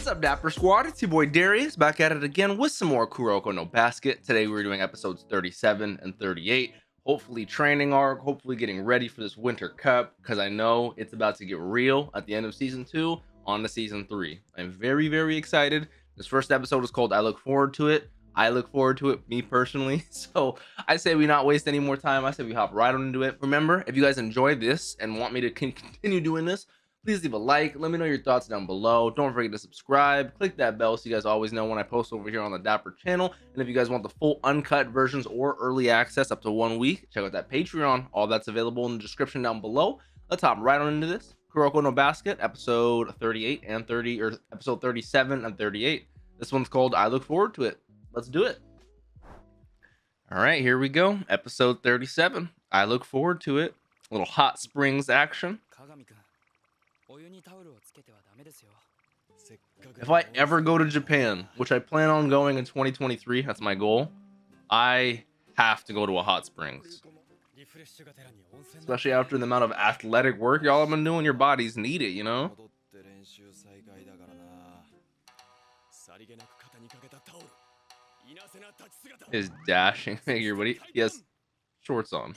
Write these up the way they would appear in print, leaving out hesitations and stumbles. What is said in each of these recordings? What's up, Dapper Squad? It's your boy Darius, back at it again with some more Kuroko no Basket. Today we're doing episodes 37 and 38. Hopefully training arc, hopefully getting ready for this Winter Cup, because I know it's about to get real at the end of Season 2 on to Season 3. I'm very, very excited. This first episode is called I Look Forward to It. I look forward to it, me personally. So I say we not waste any more time. I say we hop right on into it. Remember, if you guys enjoy this and want me to continue doing this, please leave a like. Let me know your thoughts down below. Don't forget to subscribe. Click that bell so you guys always know when I post over here on the Dapper channel. And if you guys want the full uncut versions or early access up to 1 week, check out that Patreon. All that's available in the description down below. Let's hop right on into this. Kuroko no Basket, episode 38 and 30, or episode 37 and 38. This one's called I Look Forward to It. Let's do it. All right, here we go. Episode 37. I Look Forward to It. A little hot springs action. If I ever go to Japan, which I plan on going in 2023, that's my goal, I have to go to a hot springs. Especially after the amount of athletic work y'all have been doing, your bodies need it, you know? His dashing figure, but he has shorts on.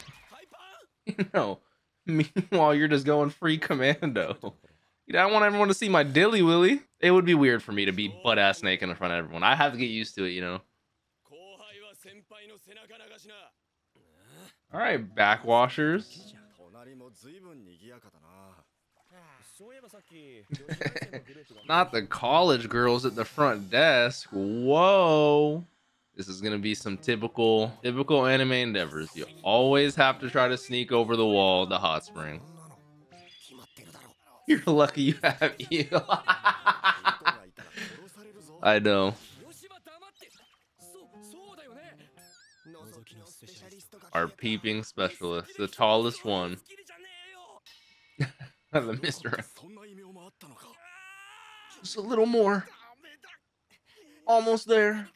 You know. Meanwhile, you're just going free commando. You don't want everyone to see my dilly willy. It would be weird for me to be butt-ass naked in front of everyone. I have to get used to it, you know. All right, backwashers. Not the college girls at the front desk. Whoa. This is going to be some typical anime endeavors. You always have to try to sneak over the wall, the hot spring. You're lucky you have eel. I know. Our peeping specialist, the tallest one. The Mr. Just a little more. Almost there.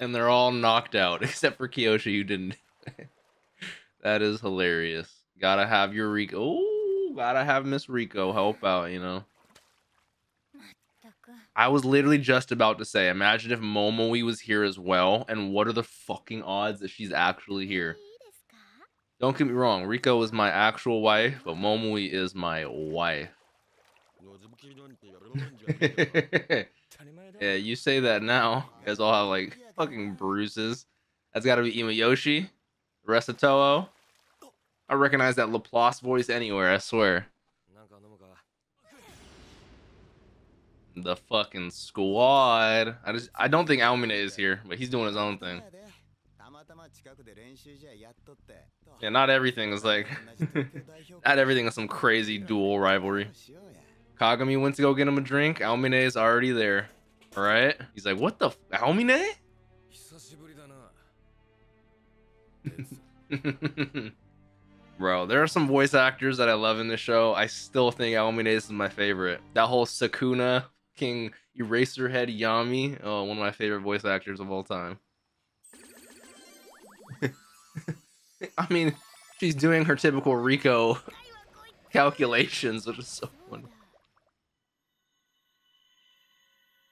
And they're all knocked out except for Kyoshi, who didn't. That is hilarious. Gotta have your Riko. Oh, gotta have Miss Riko help out, you know. I was literally just about to say, imagine if Momoi was here as well, and what are the fucking odds that she's actually here? Don't get me wrong, Riko is my actual wife, but Momoi is my wife. Yeah, you say that now. You guys all have like fucking bruises. That's gotta be Imayoshi, the rest of Touou. I recognize that Laplace voice anywhere, I swear. The fucking squad. I don't think Aomine is here, but he's doing his own thing. Yeah, not everything is like not everything is some crazy dual rivalry. Kagami went to go get him a drink. Aomine is already there. All right. He's like, what the f Aomine? Bro, there are some voice actors that I love in this show. I still think Aomine is my favorite. That whole Sakuna, King Eraserhead Yami. Oh, one of my favorite voice actors of all time. I mean, she's doing her typical Riko calculations, which is so funny.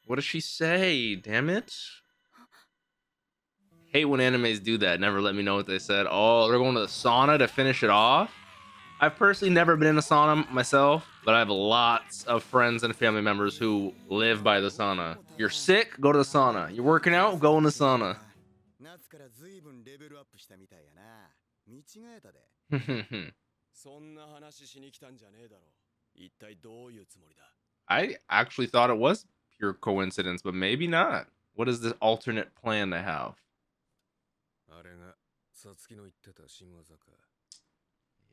What does she say? Damn it. Hate when animes do that. Never let me know what they said. Oh, they're going to the sauna to finish it off. I've personally never been in a sauna myself, but I have lots of friends and family members who live by the sauna. You're sick, go to the sauna. You're working out, go in the sauna. I actually thought it was pure coincidence, but maybe not. What is this alternate plan to have?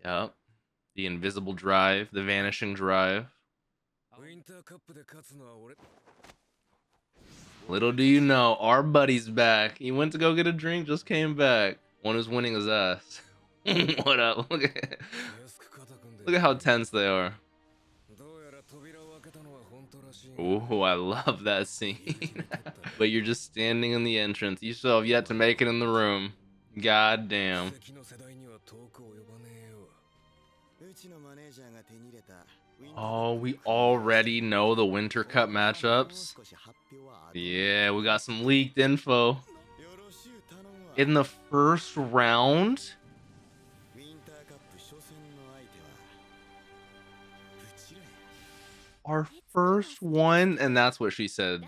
Yep. The invisible drive, the vanishing drive. Little do you know, our buddy's back. He went to go get a drink, just came back. One who's winning is us. What up? Look at how tense they are. Oh, I love that scene. But you're just standing in the entrance. You still have yet to make it in the room. God damn. Oh, we already know the Winter Cup matchups. Yeah, we got some leaked info. In the first round? Our first one? And that's what she said.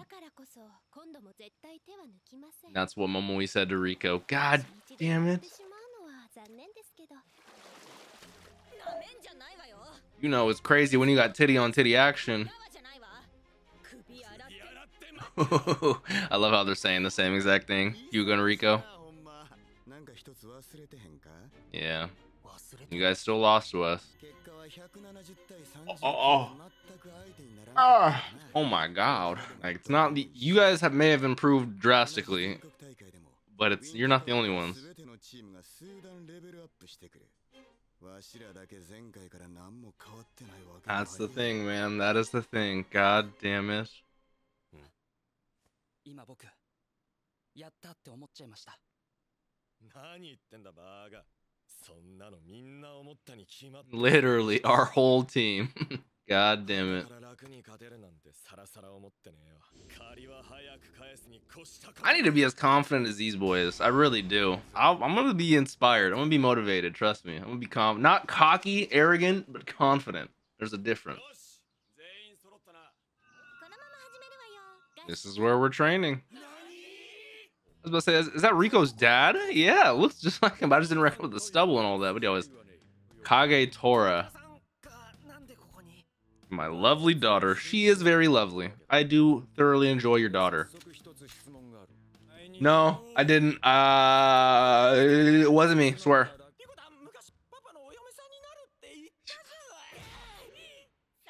That's what Momoi said to Riko. God damn it. You know, it's crazy when you got titty on titty action. I love how they're saying the same exact thing. Hugo and Riko. Yeah. You guys still lost to us. Oh my god. Like, it's not the, you guys have may have improved drastically, but it's, you're not the only ones. That's the thing, man. That is the thing. God damn it. Literally, our whole team. God damn it. I need to be as confident as these boys. I really do. I'm going to be inspired. I'm going to be motivated. Trust me. I'm going to be calm. Not cocky, arrogant, but confident. There's a difference. This is where we're training. I was about to say, is that Rico's dad? Yeah, it looks just like him. I just didn't reckon with the stubble and all that. But he always... Kage Tora. My lovely daughter. She is very lovely. I do thoroughly enjoy your daughter. No, I didn't. It wasn't me. Swear.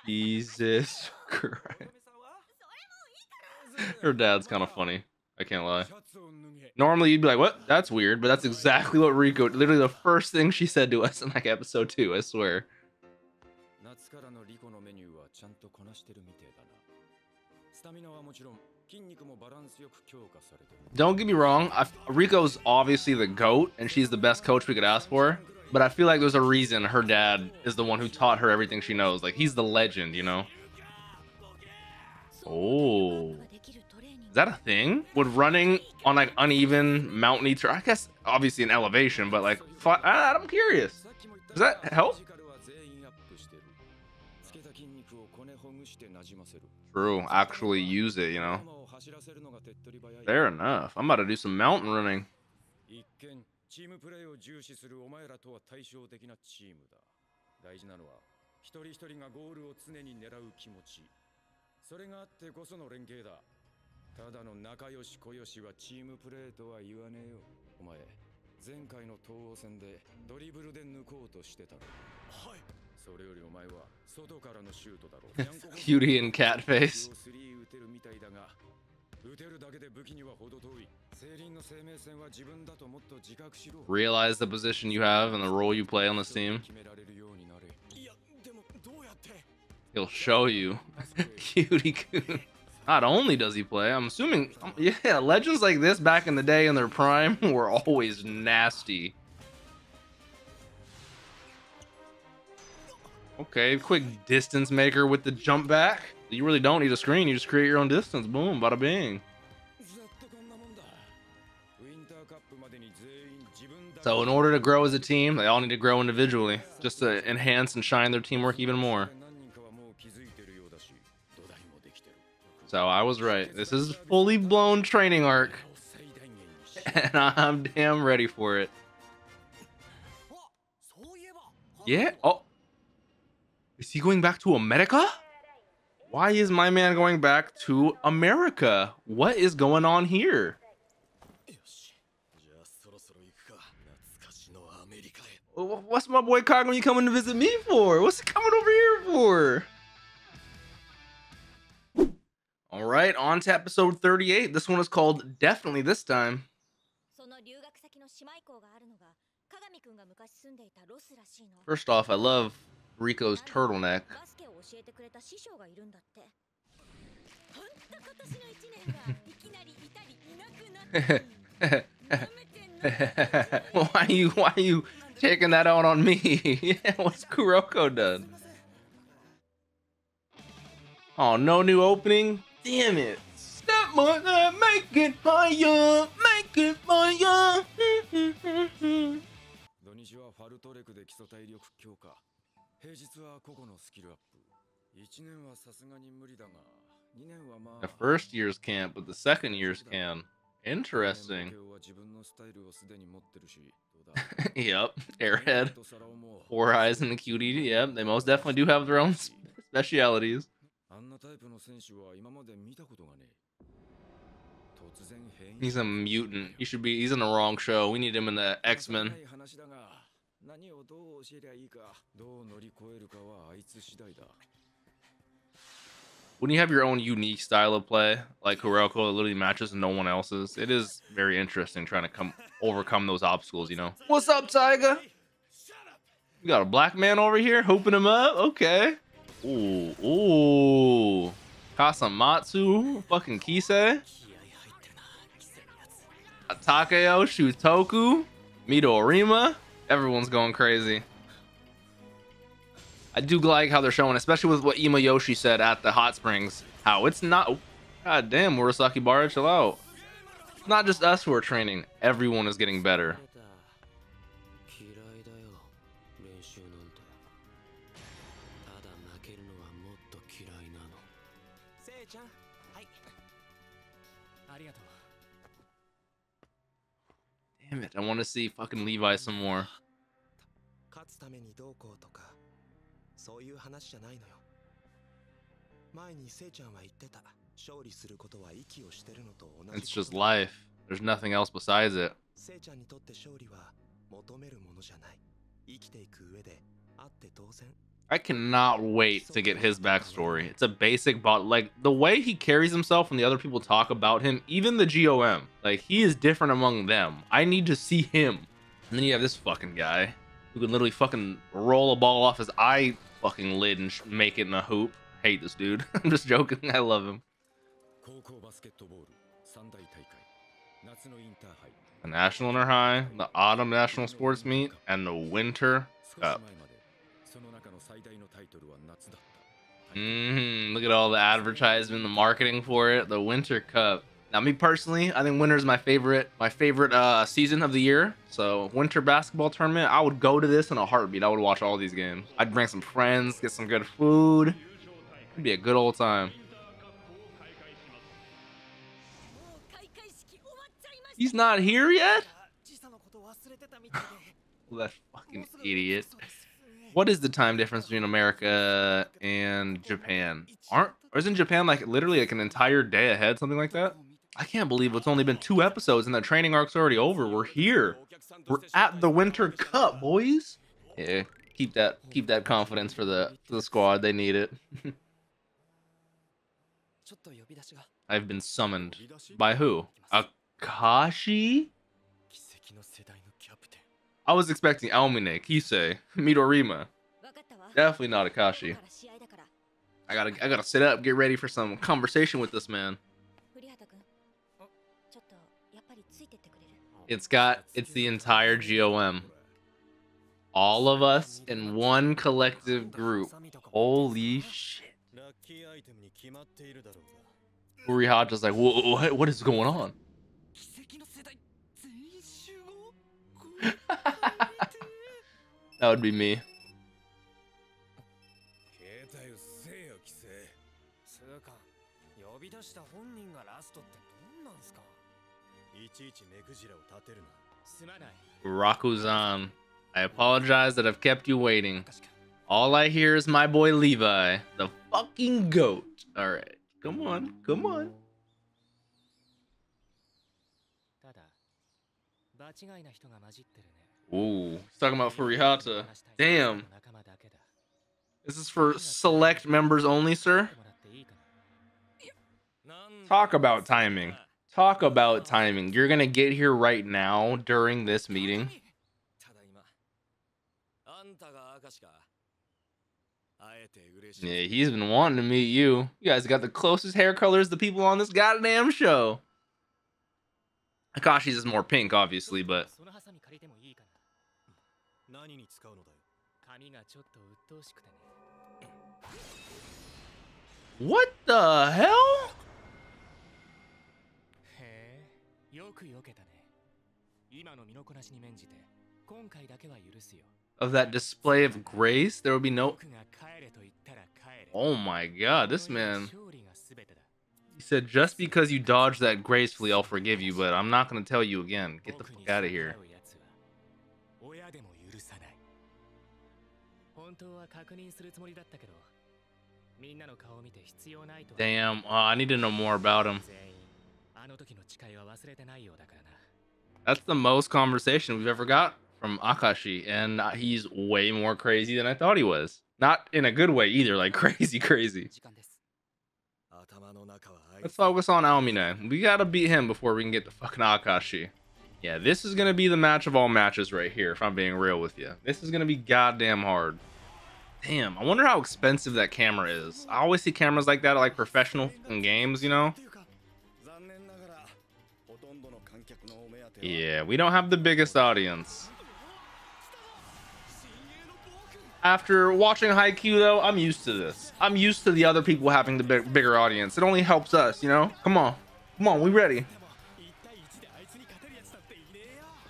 Jesus Christ. Her dad's kind of funny. I can't lie. Normally you'd be like, what? That's weird, but that's exactly what Riko, literally the first thing she said to us in like episode 2, I swear. Don't get me wrong, Rico's obviously the GOAT and she's the best coach we could ask for, but I feel like there's a reason her dad is the one who taught her everything she knows. Like, he's the legend, you know? Oh. Is that a thing? Would running on like uneven mountainy terrain, I guess obviously an elevation, but like, I'm curious, does that help? True, actually use it, you know? Fair enough. I'm about to do some mountain running. Cutie and cat face. Realize the position you have and the role you play on this team. He'll show you. Cutie-kun. Not only does he play, I'm assuming, yeah, legends like this back in the day in their prime were always nasty. Okay, quick distance maker with the jump back. You really don't need a screen, you just create your own distance. Boom, bada bing. So in order to grow as a team, they all need to grow individually, just to enhance and shine their teamwork even more. So I was right. This is fully blown training arc. And I'm damn ready for it. Yeah. Oh. Is he going back to America? Why is my man going back to America? What is going on here? What's my boy Kagami coming to visit me for? What's he coming over here for? All right, on to episode 38. This one is called Definitely This Time. First off, I love Rico's turtleneck. Why are you taking that out on me? Yeah, what's Kuroko done? Oh, no new opening? Damn it. Step on that, make it fire, make it fire. The first year's camp, but the second year's can. Interesting. Yep, Airhead. Four Eyes and the Cutie. Yep, they most definitely do have their own specialities. He's a mutant. He should be. He's in the wrong show. We need him in the X-Men. When you have your own unique style of play, like Kuroko, it literally matches no one else's. It is very interesting trying to overcome those obstacles, you know. What's up, Tiger? You got a black man over here hooping him up. Okay. Ooh, ooh. Kasamatsu, fucking Kise, Takeo, Shutoku, Midorima. Everyone's going crazy. I do like how they're showing, especially with what Imayoshi said at the hot springs. How it's not, oh, god damn, Murasakibara, chill out. It's not just us who are training. Everyone is getting better. Damn it, I want to see fucking Levi some more. It's just life. There's nothing else besides it. I cannot wait to get his backstory. It's a basic bot. Like, the way he carries himself and the other people talk about him, even the GOM, like, he is different among them. I need to see him. And then you have this fucking guy who can literally fucking roll a ball off his eye fucking lid and make it in a hoop. I hate this dude. I'm just joking. I love him. The National Inter High, the Autumn National Sports Meet, and the Winter Cup. Look at all the advertisement, the marketing for it. The Winter Cup. Now, me personally, I think winter is my favorite season of the year. So winter basketball tournament, I would go to this in a heartbeat. I would watch all these games. I'd bring some friends, get some good food. It'd be a good old time. He's not here yet? Well, that fucking idiot. What is the time difference between America and Japan? Isn't Japan like literally like an entire day ahead, something like that? I can't believe it's only been 2 episodes and the training arc's already over. We're here. We're at the Winter Cup, boys. Yeah, keep that confidence for the squad. They need it. I've been summoned. By who? Akashi? I was expecting Aomine, Kise, Midorima. Definitely not Akashi. I gotta sit up, get ready for some conversation with this man. It's the entire GOM. All of us in one collective group. Holy shit. Furihata's like, whoa, what is going on? That would be me. Rakuzan, I apologize that I've kept you waiting. All I hear is my boy Levi, the fucking goat. All right, come on, come on. Ooh, he's talking about Furihata. Damn. This is for select members only, sir? Talk about timing. Talk about timing. You're going to get here right now during this meeting. Yeah, he's been wanting to meet you. You guys got the closest hair colors to people on this goddamn show. Akashi's is more pink, obviously, but... What the hell? Of that display of grace, there will be no... Oh my god, this man... He said, just because you dodged that gracefully, I'll forgive you, but I'm not going to tell you again. Get the fuck out of here. Damn, I need to know more about him. That's the most conversation we've ever got from Akashi, and he's way more crazy than I thought he was. Not in a good way either, like crazy, crazy. Let's focus on Aomine. We gotta beat him before we can get to fucking Akashi. Yeah, this is gonna be the match of all matches right here, if I'm being real with you. This is gonna be goddamn hard. Damn, I wonder how expensive that camera is. I always see cameras like that at like professional games, you know? Yeah, we don't have the biggest audience. After watching Haikyuu, though, I'm used to this. I'm used to the other people having the bigger audience. It only helps us, you know? Come on. Come on, we ready.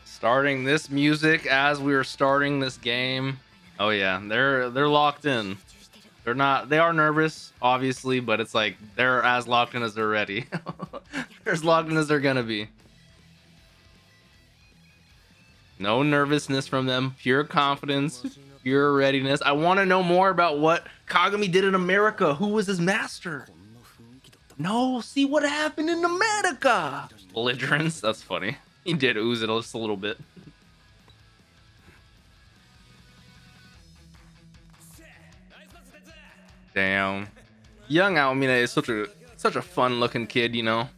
Starting this music as we are starting this game. Oh, yeah. They're locked in. They're not... They are nervous, obviously, but it's like they're as locked in as they're ready. They're as locked in as they're gonna be. No nervousness from them. Pure confidence. Your readiness. I want to know more about what Kagami did in America. Who was his master? No, see what happened in America. Belligerence. That's funny. He did ooze it just a little bit. Damn. Young Aomine is such a fun-looking kid, you know.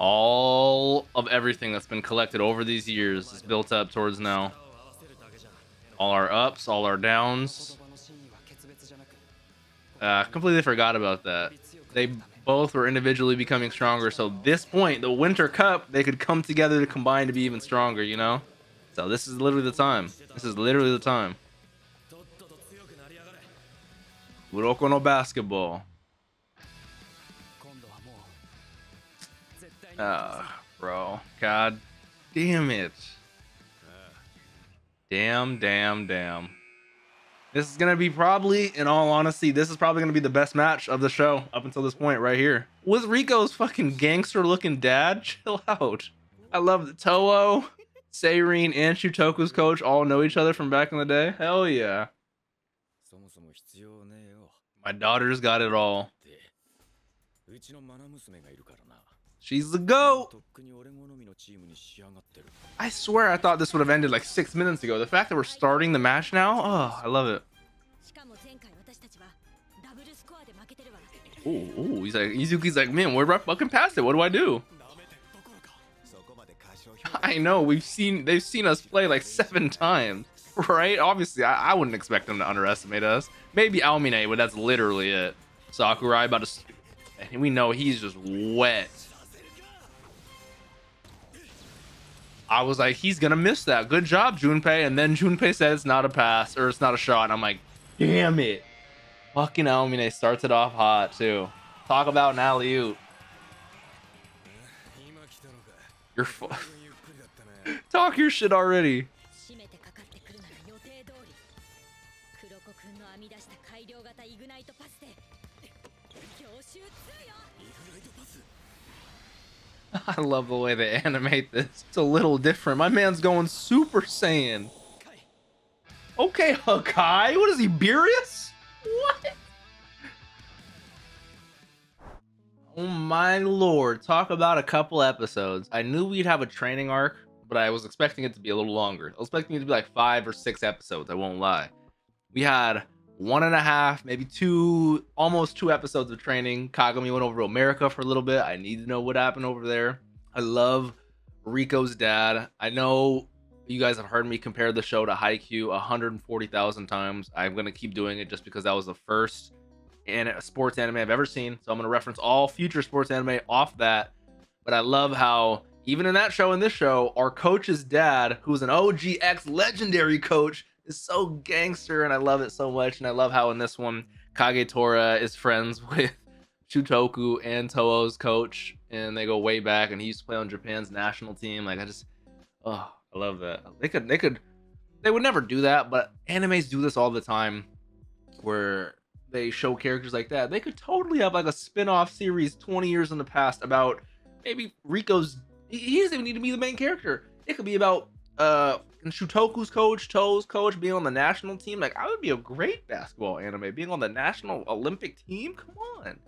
All of everything that's been collected over these years is built up towards now. All our ups, all our downs. Completely forgot about that. They both were individually becoming stronger. So this point, the Winter Cup, they could come together to combine to be even stronger, you know? So this is literally the time. This is literally the time. Kuroko no Basketball. Bro, god damn it. Damn. This is gonna be probably, in all honesty, this is probably gonna be the best match of the show up until this point right here. With Riko's fucking gangster looking dad, chill out. I love that Touou, Seirin, and Shutoku's coach all know each other from back in the day. Hell yeah. My daughter's got it all. She's the GOAT! I swear I thought this would have ended like 6 minutes ago. The fact that we're starting the match now? Oh, I love it. Ooh, he's like, Izuki's like, man, we're fucking past it. What do I do? I know, they've seen us play like 7 times, right? Obviously, I wouldn't expect them to underestimate us. Maybe Aomine, but that's literally it. Sakurai about to... And we know he's just wet. I was like, he's gonna miss that. Good job, Junpei. And then Junpei said it's not a pass or it's not a shot. And I'm like, damn it. Fucking Aomine starts it off hot too. Talk about an alley-oop. You're talk your shit already. I love the way they animate this. It's a little different. My man's going Super Saiyan. Okay, Hakai. What is he, Beerus? What? Oh my lord. Talk about a couple episodes. I knew we'd have a training arc, but I was expecting it to be a little longer. I was expecting it to be like 5 or 6 episodes. I won't lie. We had 1.5, maybe 2, almost 2 episodes of training. Kagami went over to America for a little bit. I need to know what happened over there. I love Riko's dad. I know You guys have heard me compare the show to Haikyuu 140,000 times. I'm going to keep doing it just because that was the first sports anime I've ever seen. So I'm going to reference all future sports anime off that. But I love how even in that show and this show, our coach's dad, who's an OGX legendary coach, is so gangster, and I love it so much. And I love how in this one, Kage Tora is friends with Shutoku and Touou's coach, and they go way back, and he used to play on Japan's national team. Like, I just, oh, I love that. They would never do that, but animes do this all the time where they show characters like that. They could totally have like a spin-off series 20 years in the past about maybe Riko's, he doesn't even need to be the main character. It could be about Shutoku's coach, Touou's coach, being on the national team. Like, I would be a great basketball anime, being on the national Olympic team. Come on.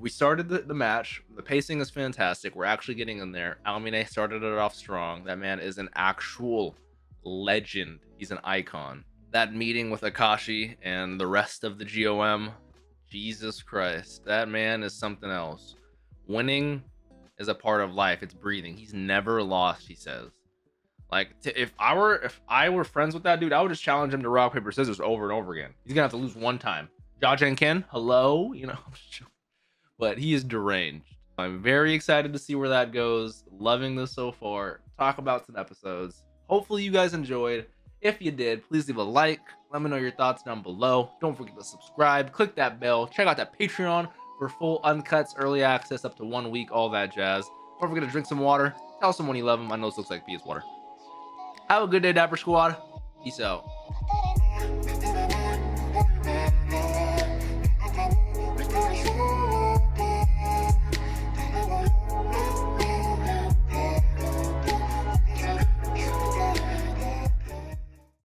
We started the match. The pacing is fantastic. We're actually getting in there. Aomine started it off strong. That man is an actual legend. He's an icon. That meeting with Akashi and the rest of the GOM, Jesus Christ, that man is something else. Winning is a part of life. It's breathing. He's never lost, he says. Like, if I were friends with that dude, I would just challenge him to rock, paper, scissors over and over again. He's gonna have to lose one time. Jajen Ken, hello, you know. But he is deranged. I'm very excited to see where that goes. Loving this so far. Talk about some episodes. Hopefully you guys enjoyed. If you did, please leave a like. Let me know your thoughts down below. Don't forget to subscribe. Click that bell. Check out that Patreon for full uncuts, early access, up to 1 week, all that jazz. Don't forget to drink some water. Tell someone you love them. I know this looks like pee water. Have a good day, Dapper Squad. Peace out.